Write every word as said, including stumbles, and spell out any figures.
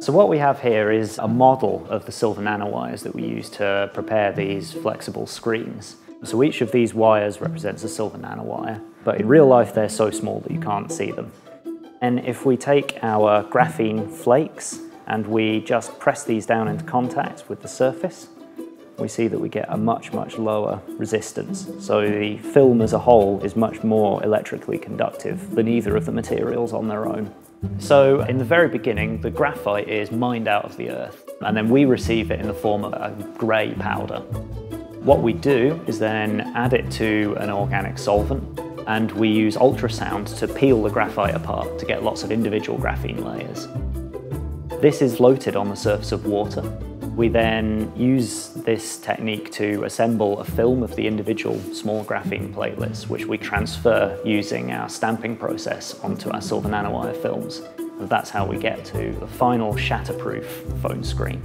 So what we have here is a model of the silver nanowires that we use to prepare these flexible screens. So each of these wires represents a silver nanowire, but in real life they're so small that you can't see them. And if we take our graphene flakes and we just press these down into contact with the surface, we see that we get a much, much lower resistance. So the film as a whole is much more electrically conductive than either of the materials on their own. So in the very beginning, the graphite is mined out of the earth, and then we receive it in the form of a grey powder. What we do is then add it to an organic solvent, and we use ultrasound to peel the graphite apart to get lots of individual graphene layers. This is floated on the surface of water. We then use this technique to assemble a film of the individual small graphene platelets, which we transfer using our stamping process onto our silver nanowire films. And that's how we get to the final shatterproof phone screen.